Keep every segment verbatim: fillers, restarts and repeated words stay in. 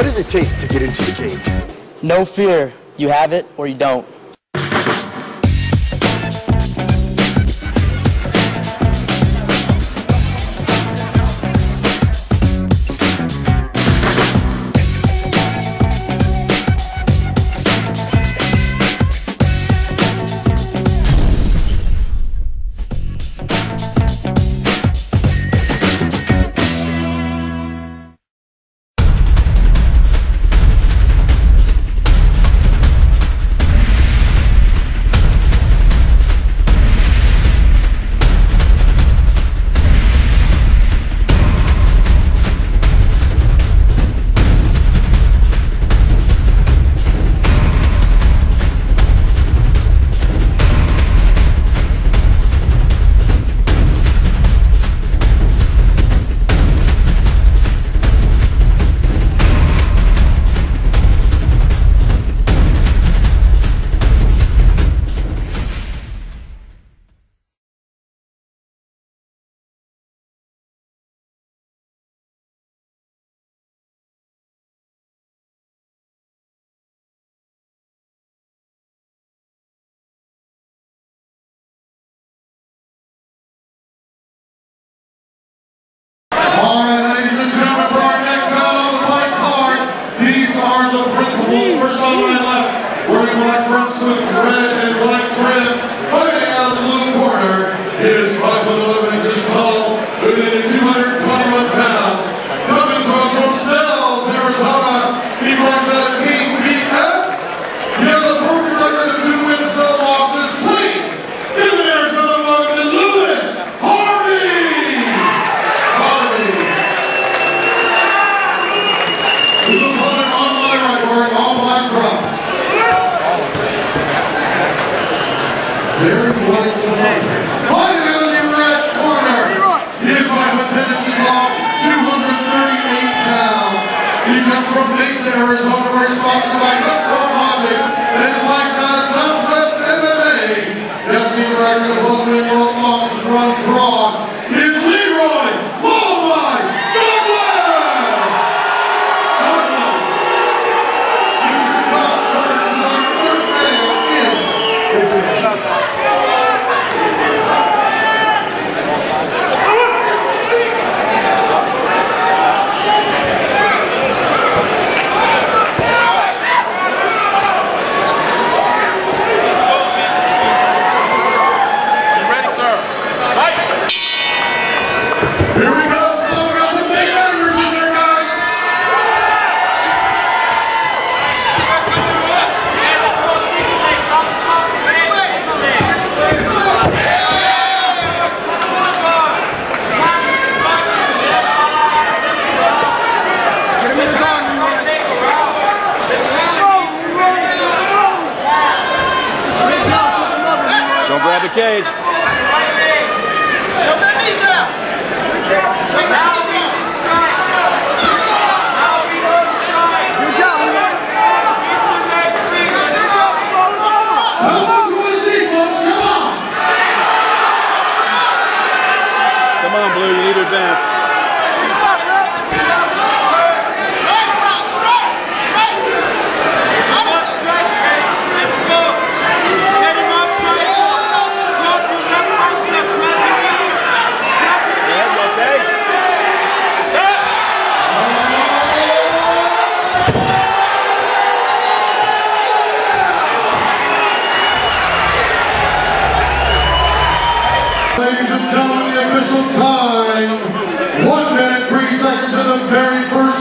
What does it take to get into the cage? No fear. You have it or you don't.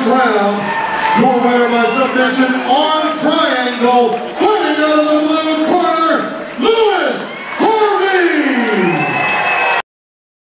Round, your winner by submission on triangle,